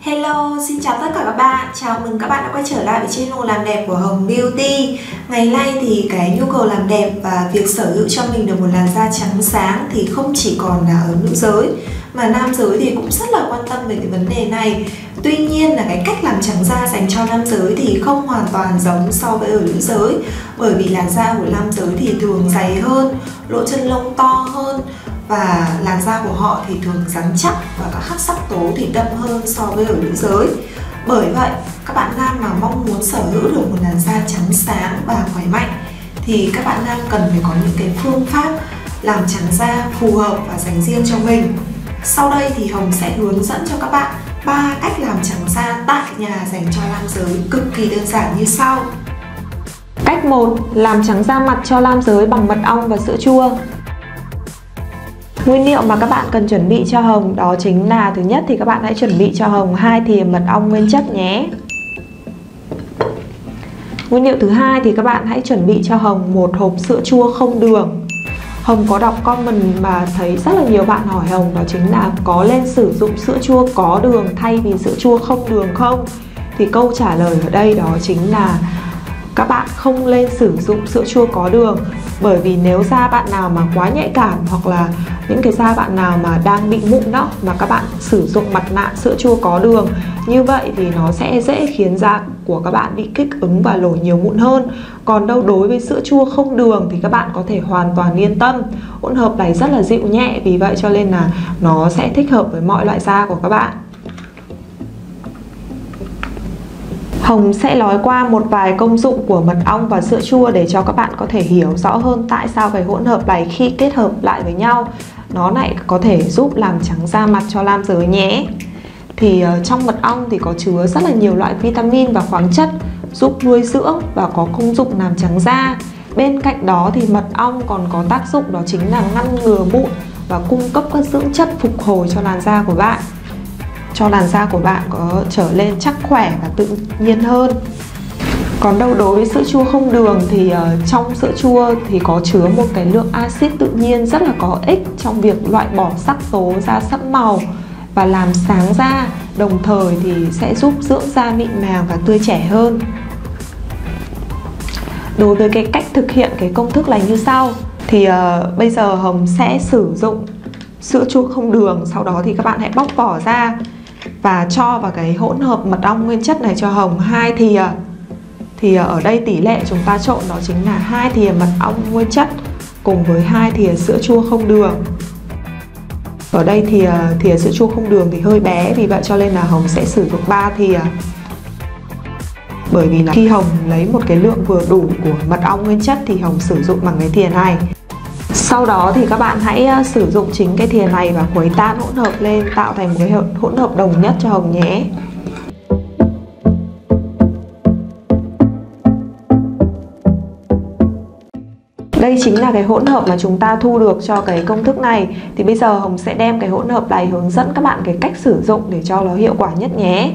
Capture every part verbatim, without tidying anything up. Hello, xin chào tất cả các bạn. Chào mừng các bạn đã quay trở lại với channel làm đẹp của Hồng Beauty. Ngày nay thì cái nhu cầu làm đẹp và việc sở hữu cho mình được một làn da trắng sáng thì không chỉ còn là ở nữ giới mà nam giới thì cũng rất là quan tâm về cái vấn đề này. Tuy nhiên là cái cách làm trắng da dành cho nam giới thì không hoàn toàn giống so với ở nữ giới, bởi vì làn da của nam giới thì thường dày hơn, lỗ chân lông to hơn và làn da của họ thì thường rắn chắc và các hắc sắc tố thì đậm hơn so với ở nữ giới. Bởi vậy, các bạn nam mà mong muốn sở hữu được một làn da trắng sáng và khỏe mạnh thì các bạn nam cần phải có những cái phương pháp làm trắng da phù hợp và dành riêng cho mình. Sau đây thì Hồng sẽ hướng dẫn cho các bạn ba cách làm trắng da tại nhà dành cho nam giới cực kỳ đơn giản như sau. Cách một, làm trắng da mặt cho nam giới bằng mật ong và sữa chua. Nguyên liệu mà các bạn cần chuẩn bị cho Hồng đó chính là, thứ nhất thì các bạn hãy chuẩn bị cho Hồng hai thìa mật ong nguyên chất nhé. Nguyên liệu thứ hai thì các bạn hãy chuẩn bị cho Hồng một hộp sữa chua không đường. Hồng có đọc comment mà thấy rất là nhiều bạn hỏi Hồng đó chính là có nên sử dụng sữa chua có đường thay vì sữa chua không đường không? Thì câu trả lời ở đây đó chính là các bạn không nên sử dụng sữa chua có đường, bởi vì nếu da bạn nào mà quá nhạy cảm hoặc là những cái da bạn nào mà đang bị mụn đó mà các bạn sử dụng mặt nạ sữa chua có đường như vậy thì nó sẽ dễ khiến da của các bạn bị kích ứng và nổi nhiều mụn hơn. Còn đâu đối với sữa chua không đường thì các bạn có thể hoàn toàn yên tâm, hỗn hợp này rất là dịu nhẹ, vì vậy cho nên là nó sẽ thích hợp với mọi loại da của các bạn. Hồng sẽ nói qua một vài công dụng của mật ong và sữa chua để cho các bạn có thể hiểu rõ hơn tại sao cái hỗn hợp này khi kết hợp lại với nhau nó lại có thể giúp làm trắng da mặt cho nam giới nhé. Thì trong mật ong thì có chứa rất là nhiều loại vitamin và khoáng chất giúp nuôi dưỡng và có công dụng làm trắng da. Bên cạnh đó thì mật ong còn có tác dụng đó chính là ngăn ngừa mụn và cung cấp các dưỡng chất phục hồi cho làn da của bạn, cho làn da của bạn có trở lên chắc khỏe và tự nhiên hơn. Còn đâu đối với sữa chua không đường thì uh, trong sữa chua thì có chứa một cái lượng axit tự nhiên rất là có ích trong việc loại bỏ sắc tố da sẫm màu và làm sáng da, đồng thời thì sẽ giúp dưỡng da mịn màng và tươi trẻ hơn. Đối với cái cách thực hiện cái công thức này như sau thì uh, bây giờ Hồng sẽ sử dụng sữa chua không đường, sau đó thì các bạn hãy bóc vỏ ra và cho vào cái hỗn hợp mật ong nguyên chất này cho Hồng hai thìa. Thì ở đây tỷ lệ chúng ta trộn đó chính là hai thìa mật ong nguyên chất cùng với hai thìa sữa chua không đường. Ở đây thì thìa sữa chua không đường thì hơi bé, vì vậy cho nên là Hồng sẽ sử dụng ba thìa. Bởi vì là khi Hồng lấy một cái lượng vừa đủ của mật ong nguyên chất thì Hồng sử dụng bằng cái thìa này. Sau đó thì các bạn hãy sử dụng chính cái thìa này và khuấy tan hỗn hợp lên tạo thành một cái hỗn hợp đồng nhất cho Hồng nhé. Đây chính là cái hỗn hợp mà chúng ta thu được cho cái công thức này. Thì bây giờ Hồng sẽ đem cái hỗn hợp này hướng dẫn các bạn cái cách sử dụng để cho nó hiệu quả nhất nhé.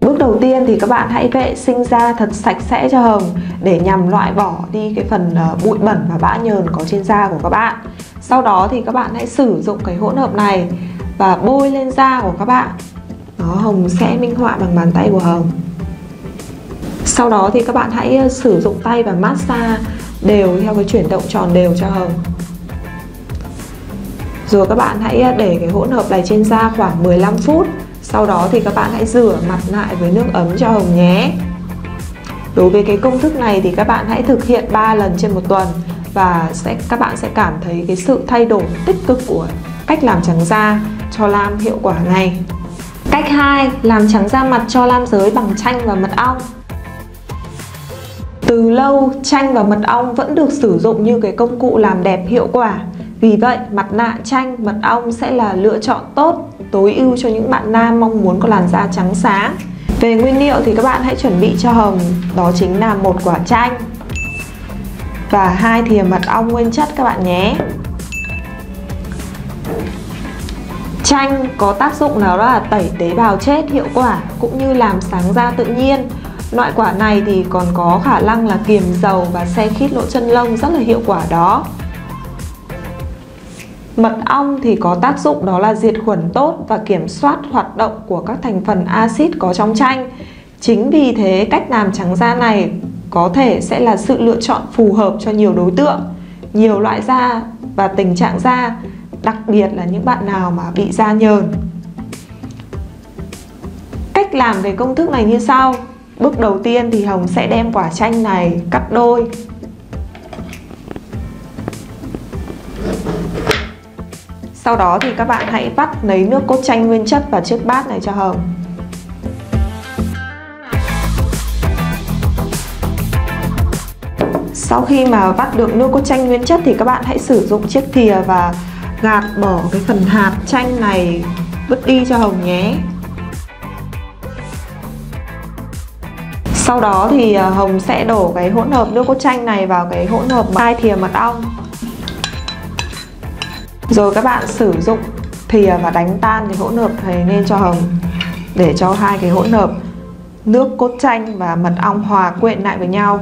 Bước đầu tiên thì các bạn hãy vệ sinh da thật sạch sẽ cho Hồng để nhằm loại bỏ đi cái phần bụi bẩn và bã nhờn có trên da của các bạn. Sau đó thì các bạn hãy sử dụng cái hỗn hợp này và bôi lên da của các bạn. Đó, Hồng sẽ minh họa bằng bàn tay của Hồng. Sau đó thì các bạn hãy sử dụng tay và massage đều theo cái chuyển động tròn đều cho Hồng. Rồi các bạn hãy để cái hỗn hợp này trên da khoảng mười lăm phút. Sau đó thì các bạn hãy rửa mặt lại với nước ấm cho Hồng nhé. Đối với cái công thức này thì các bạn hãy thực hiện ba lần trên một tuần và sẽ các bạn sẽ cảm thấy cái sự thay đổi tích cực của cách làm trắng da cho nam hiệu quả này. Cách hai, làm trắng da mặt cho nam giới bằng chanh và mật ong. Từ lâu chanh và mật ong vẫn được sử dụng như cái công cụ làm đẹp hiệu quả. Vì vậy, mặt nạ chanh, mật ong sẽ là lựa chọn tốt, tối ưu cho những bạn nam mong muốn có làn da trắng sáng. Về nguyên liệu thì các bạn hãy chuẩn bị cho Hồng đó chính là một quả chanh và hai thìa mật ong nguyên chất các bạn nhé. Chanh có tác dụng đó là tẩy tế bào chết hiệu quả cũng như làm sáng da tự nhiên. Loại quả này thì còn có khả năng là kiềm dầu và xe khít lỗ chân lông rất là hiệu quả đó. Mật ong thì có tác dụng đó là diệt khuẩn tốt và kiểm soát hoạt động của các thành phần axit có trong chanh. Chính vì thế cách làm trắng da này có thể sẽ là sự lựa chọn phù hợp cho nhiều đối tượng, nhiều loại da và tình trạng da, đặc biệt là những bạn nào mà bị da nhờn. Cách làm về công thức này như sau. Bước đầu tiên thì Hồng sẽ đem quả chanh này cắt đôi. Sau đó thì các bạn hãy vắt lấy nước cốt chanh nguyên chất vào chiếc bát này cho Hồng. Sau khi mà vắt được nước cốt chanh nguyên chất thì các bạn hãy sử dụng chiếc thìa và gạt bỏ cái phần hạt chanh này vứt đi cho Hồng nhé. Sau đó thì Hồng sẽ đổ cái hỗn hợp nước cốt chanh này vào cái hỗn hợp hai thìa mật ong. Rồi các bạn sử dụng thìa và đánh tan cái hỗn hợp này lên cho Hồng, để cho hai cái hỗn hợp nước cốt chanh và mật ong hòa quyện lại với nhau.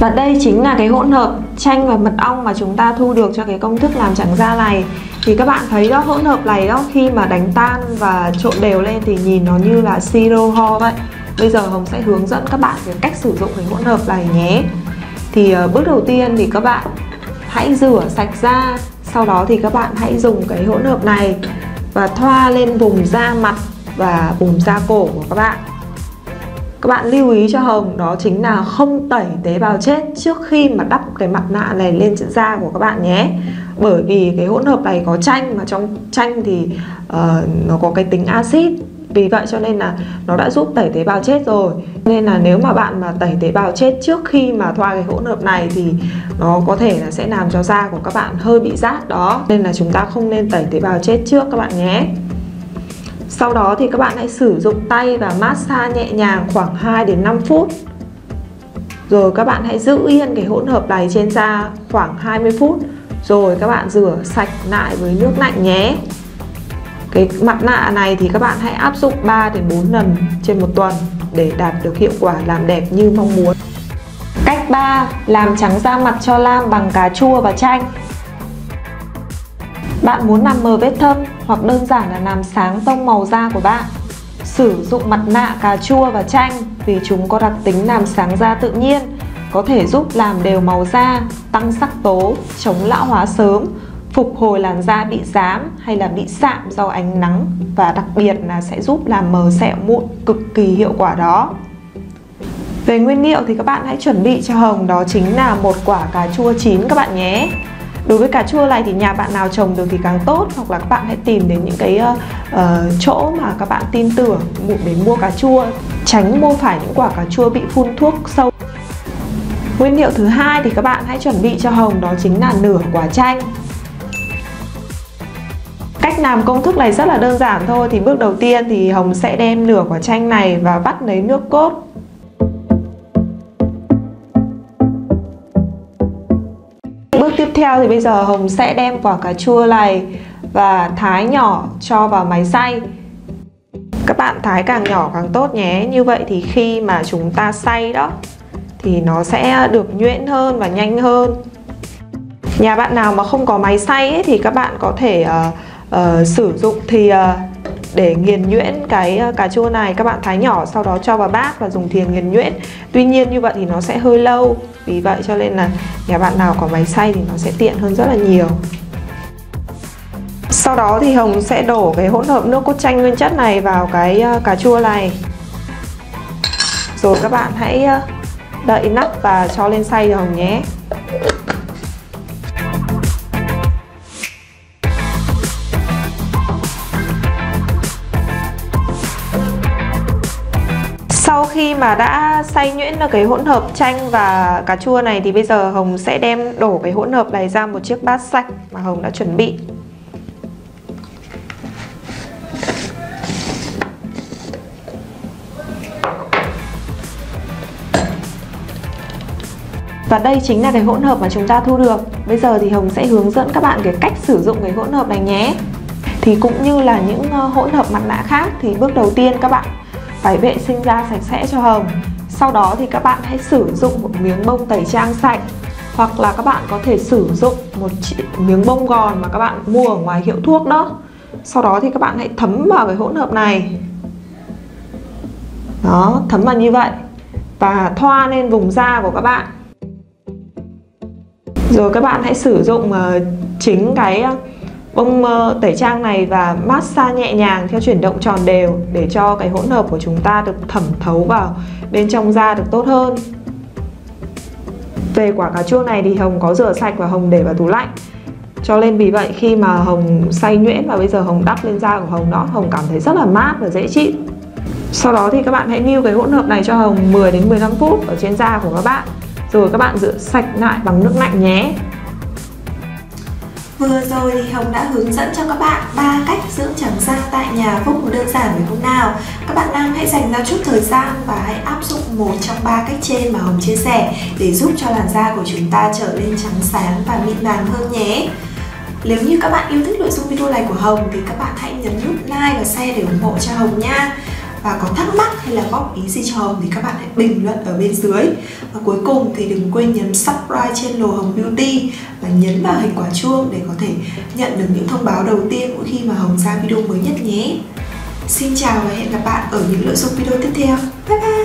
Và đây chính là cái hỗn hợp chanh và mật ong mà chúng ta thu được cho cái công thức làm trắng da này. Thì các bạn thấy đó, hỗn hợp này đó, khi mà đánh tan và trộn đều lên thì nhìn nó như là siro ho vậy. Bây giờ Hồng sẽ hướng dẫn các bạn về cách sử dụng cái hỗn hợp này nhé. Thì bước đầu tiên thì các bạn hãy rửa sạch da. Sau đó thì các bạn hãy dùng cái hỗn hợp này và thoa lên vùng da mặt và vùng da cổ của các bạn. Các bạn lưu ý cho Hồng đó chính là không tẩy tế bào chết trước khi mà đắp cái mặt nạ này lên da của các bạn nhé. Bởi vì cái hỗn hợp này có chanh, mà trong chanh thì uh, nó có cái tính axit. Vì vậy cho nên là nó đã giúp tẩy tế bào chết rồi. Nên là nếu mà bạn mà tẩy tế bào chết trước khi mà thoa cái hỗn hợp này thì nó có thể là sẽ làm cho da của các bạn hơi bị rát đó. Nên là chúng ta không nên tẩy tế bào chết trước các bạn nhé. Sau đó thì các bạn hãy sử dụng tay và massage nhẹ nhàng khoảng hai đến năm phút. Rồi các bạn hãy giữ yên cái hỗn hợp này trên da khoảng hai mươi phút. Rồi các bạn rửa sạch lại với nước lạnh nhé. Cái mặt nạ này thì các bạn hãy áp dụng ba đến bốn lần trên một tuần để đạt được hiệu quả làm đẹp như mong muốn. Cách ba. Làm trắng da mặt cho lam bằng cà chua và chanh. Bạn muốn làm mờ vết thâm hoặc đơn giản là làm sáng tông màu da của bạn, sử dụng mặt nạ cà chua và chanh vì chúng có đặc tính làm sáng da tự nhiên, có thể giúp làm đều màu da, tăng sắc tố, chống lão hóa sớm, phục hồi làn da bị rám hay là bị sạm do ánh nắng, và đặc biệt là sẽ giúp làm mờ sẹo mụn cực kỳ hiệu quả đó. Về nguyên liệu thì các bạn hãy chuẩn bị cho Hồng đó chính là một quả cà chua chín các bạn nhé. Đối với cà chua này thì nhà bạn nào trồng được thì càng tốt, hoặc là các bạn hãy tìm đến những cái uh, chỗ mà các bạn tin tưởng để mua cà chua, tránh mua phải những quả cà chua bị phun thuốc sâu. Nguyên liệu thứ hai thì các bạn hãy chuẩn bị cho Hồng đó chính là nửa quả chanh. Cách làm công thức này rất là đơn giản thôi. Thì bước đầu tiên thì Hồng sẽ đem nửa quả chanh này và vắt lấy nước cốt. Bước tiếp theo thì bây giờ Hồng sẽ đem quả cà chua này và thái nhỏ cho vào máy xay. Các bạn thái càng nhỏ càng tốt nhé. Như vậy thì khi mà chúng ta xay đó thì nó sẽ được nhuyễn hơn và nhanh hơn. Nhà bạn nào mà không có máy xay ấy, thì các bạn có thể uh, uh, sử dụng thìa để nghiền nhuyễn cái uh, cà chua này. Các bạn thái nhỏ sau đó cho vào bát và dùng thìa nghiền nhuyễn. Tuy nhiên như vậy thì nó sẽ hơi lâu. Vì vậy cho nên là nhà bạn nào có máy xay thì nó sẽ tiện hơn rất là nhiều. Sau đó thì Hồng sẽ đổ cái hỗn hợp nước cốt chanh nguyên chất này vào cái uh, cà chua này. Rồi các bạn hãy uh, đậy nắp và cho lên xay Hồng nhé. Sau khi mà đã xay nhuyễn được cái hỗn hợp chanh và cà chua này thì bây giờ Hồng sẽ đem đổ cái hỗn hợp này ra một chiếc bát sạch mà Hồng đã chuẩn bị. Và đây chính là cái hỗn hợp mà chúng ta thu được. Bây giờ thì Hồng sẽ hướng dẫn các bạn cái cách sử dụng cái hỗn hợp này nhé. Thì cũng như là những hỗn hợp mặt nạ khác thì bước đầu tiên các bạn phải vệ sinh da sạch sẽ cho Hồng. Sau đó thì các bạn hãy sử dụng một miếng bông tẩy trang sạch Hoặc là các bạn có thể sử dụng một miếng bông gòn mà các bạn mua ở ngoài hiệu thuốc đó. Sau đó thì các bạn hãy thấm vào cái hỗn hợp này. Đó, thấm vào như vậy. Và thoa lên vùng da của các bạn. Rồi các bạn hãy sử dụng chính cái bông tẩy trang này và massage nhẹ nhàng theo chuyển động tròn đều để cho cái hỗn hợp của chúng ta được thẩm thấu vào bên trong da được tốt hơn. Về quả cà chua này thì Hồng có rửa sạch và Hồng để vào tủ lạnh. Cho nên vì vậy khi mà Hồng xay nhuyễn và bây giờ Hồng đắp lên da của Hồng đó, Hồng cảm thấy rất là mát và dễ chịu. Sau đó thì các bạn hãy lưu cái hỗn hợp này cho Hồng mười đến mười lăm phút ở trên da của các bạn. Rồi các bạn rửa sạch lại bằng nước lạnh nhé. Vừa rồi thì Hồng đã hướng dẫn cho các bạn ba cách dưỡng trắng da tại nhà vô cùng đơn giản phải không nào? Các bạn nam hãy dành ra chút thời gian và hãy áp dụng một trong ba cách trên mà Hồng chia sẻ để giúp cho làn da của chúng ta trở nên trắng sáng và mịn màng hơn nhé. Nếu như các bạn yêu thích nội dung video này của Hồng thì các bạn hãy nhấn nút like và share để ủng hộ cho Hồng nha. Và có thắc mắc hay là góp ý gì cho Hồng thì các bạn hãy bình luận ở bên dưới. Và cuối cùng thì đừng quên nhấn subscribe channel Hồng Beauty và nhấn vào hình quả chuông để có thể nhận được những thông báo đầu tiên mỗi khi mà Hồng ra video mới nhất nhé. Xin chào và hẹn gặp bạn ở những nội dung video tiếp theo. Bye bye!